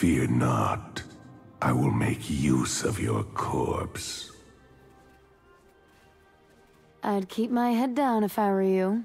Fear not, I will make use of your corpse. I'd keep my head down if I were you.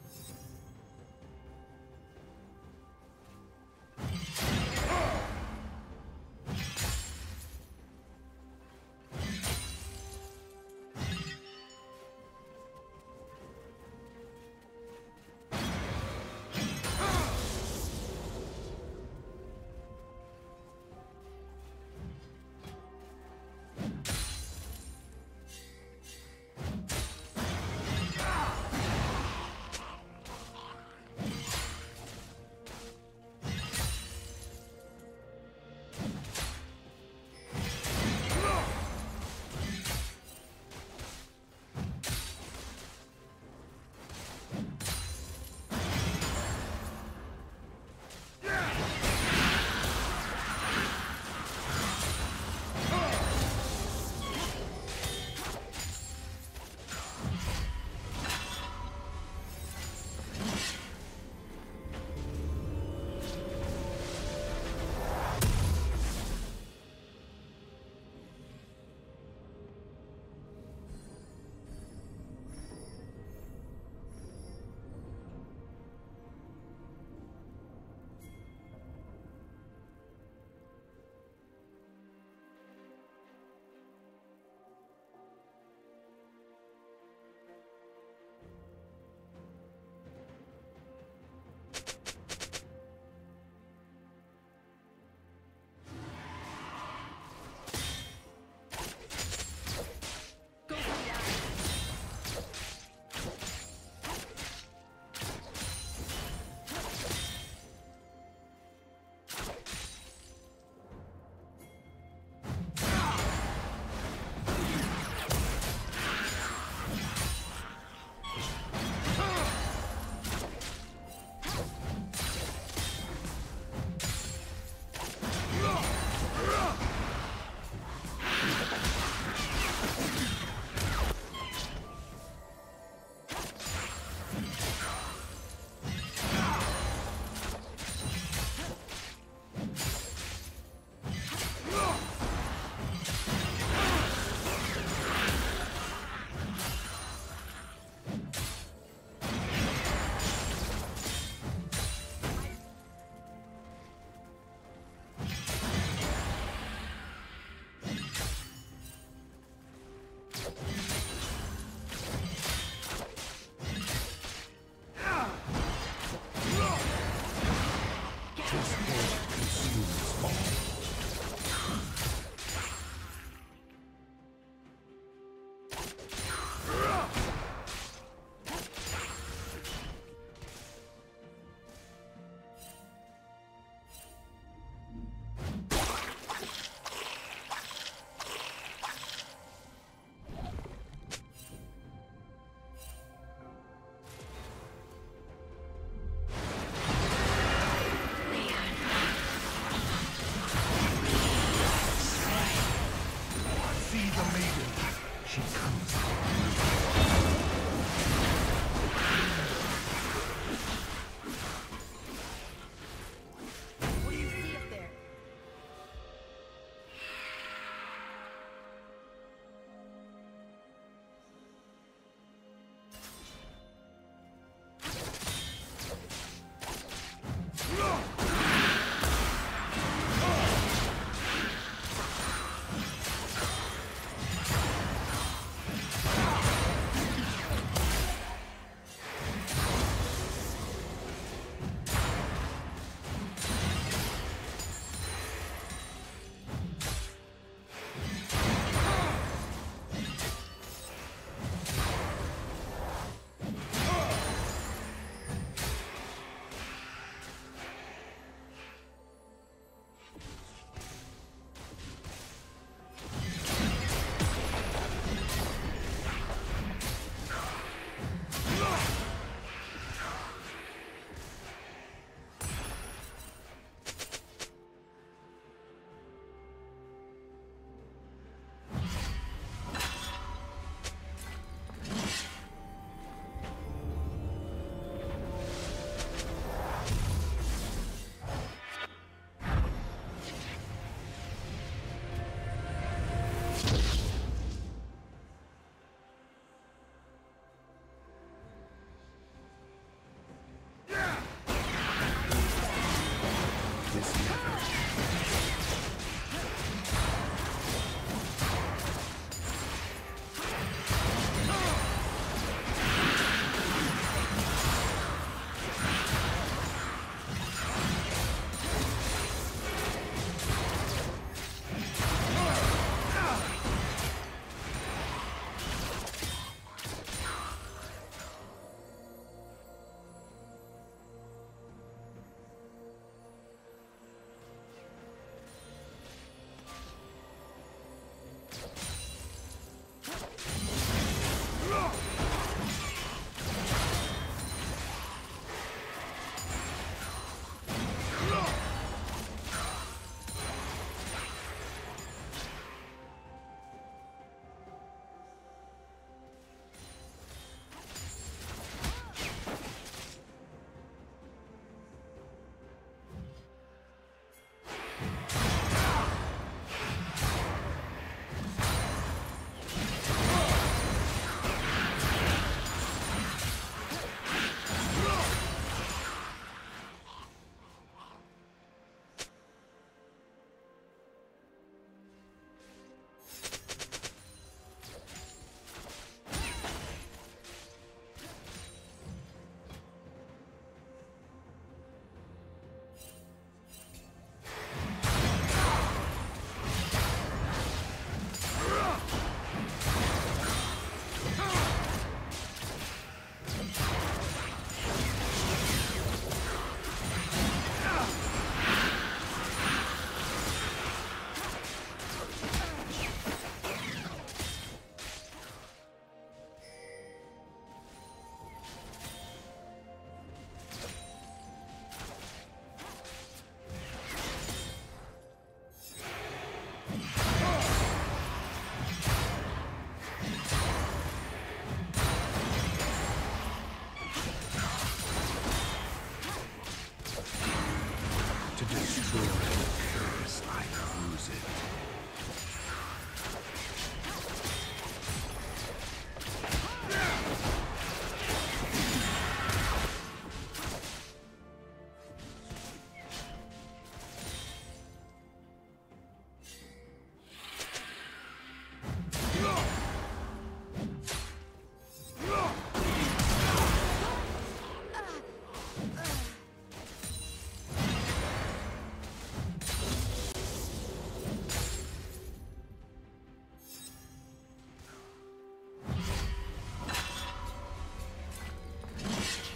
She comes. What do you see up there?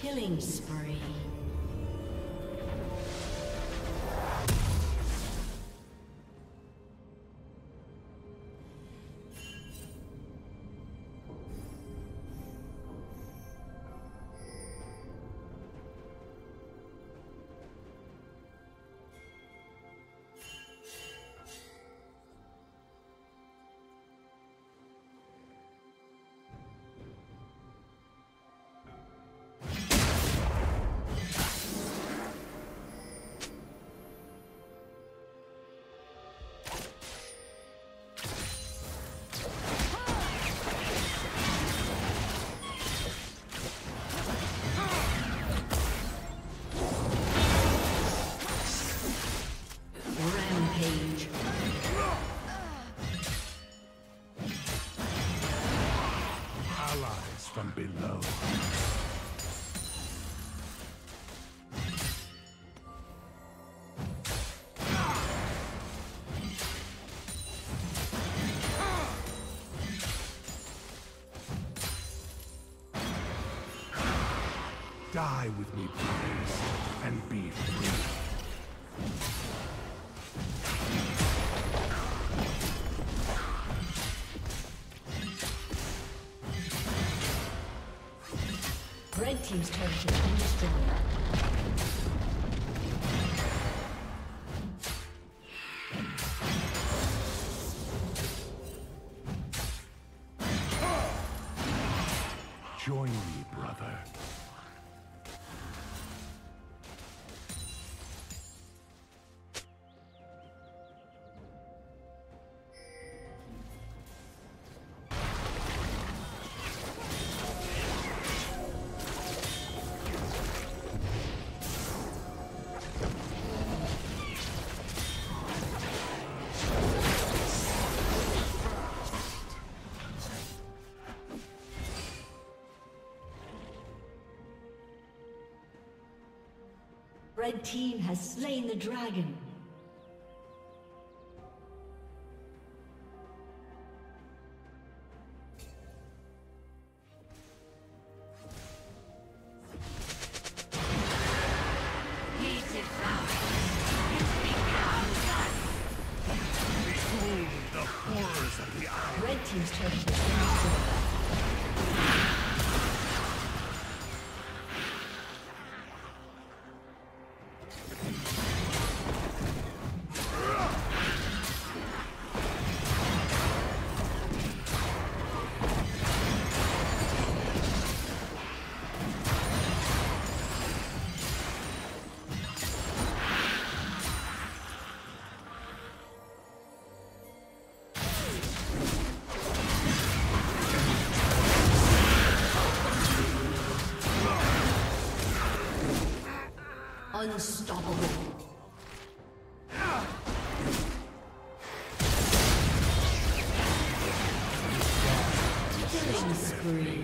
Killing spree. from below. Die with me, please, and be free. Team's turret has been destroyed. Red team has slain the dragon. Unstoppable. Killing spree.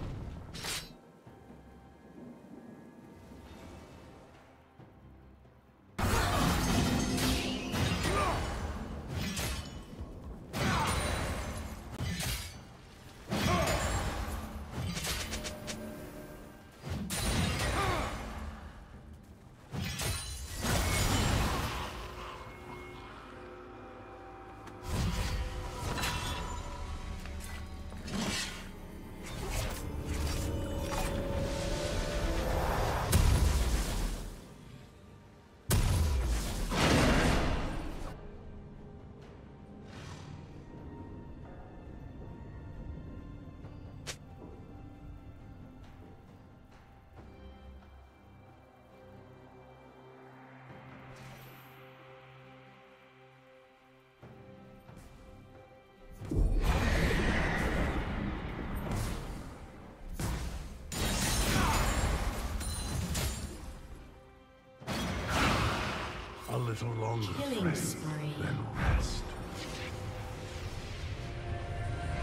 little longer, friend, then rest.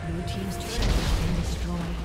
Blue team's turret has been destroyed.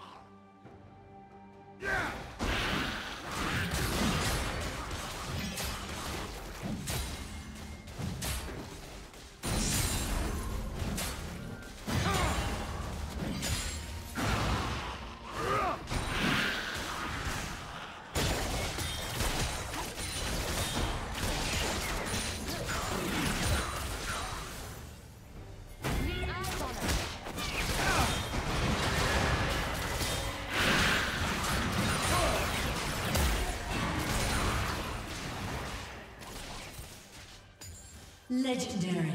Legendary.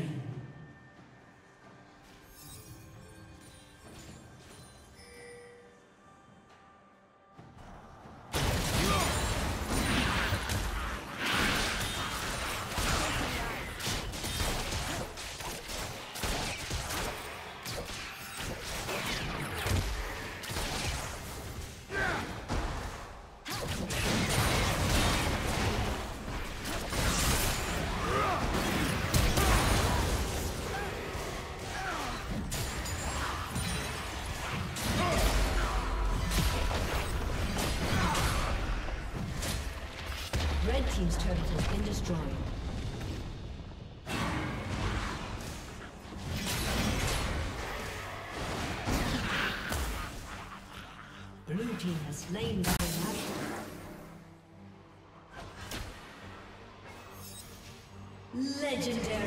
Team's turret has been destroyed. Blue team has slain the dragon. Legendary.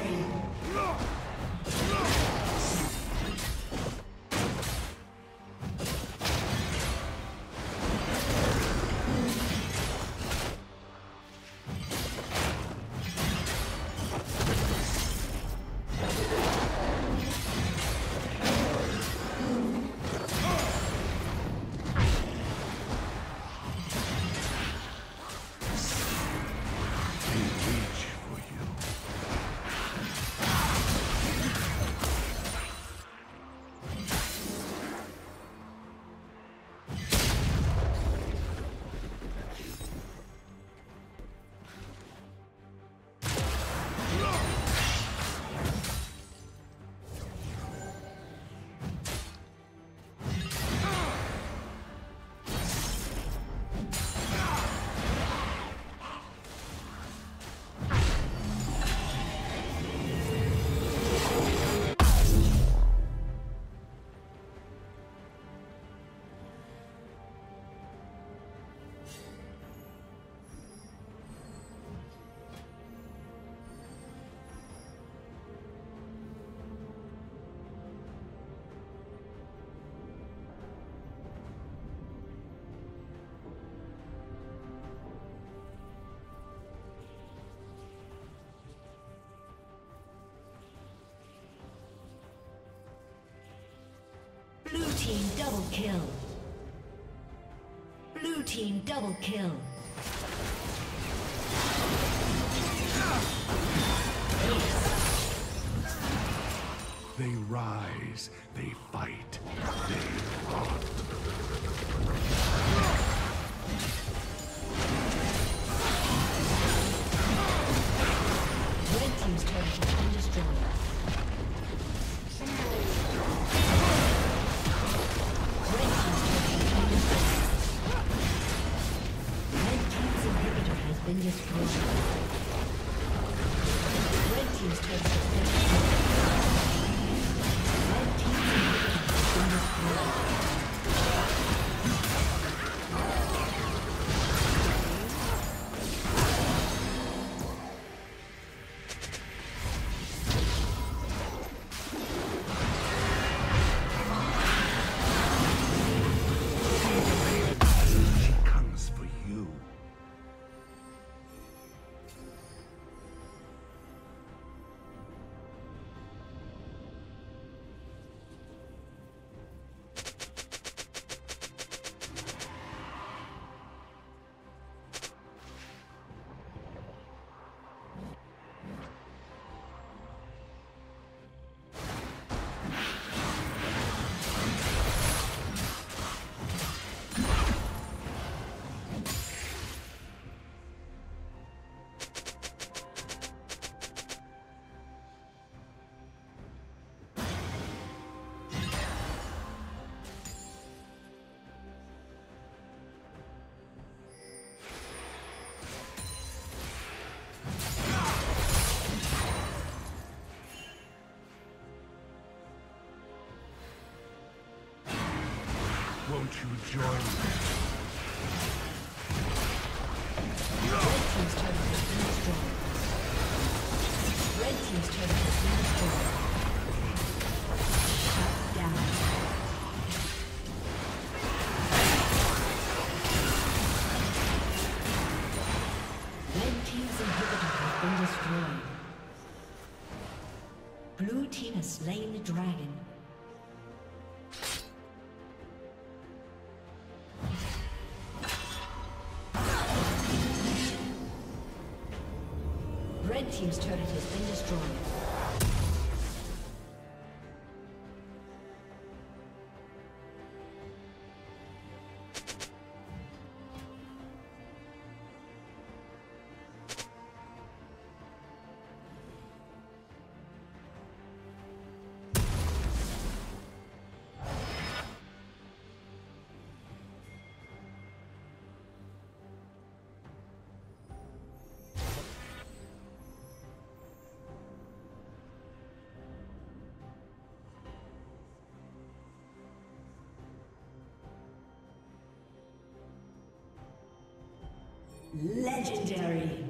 team double kill. Blue team double kill. They rise, they fight, they rot. Won't you join me? Red team's turret has been destroyed. Red team's turret has been destroyed. Legendary.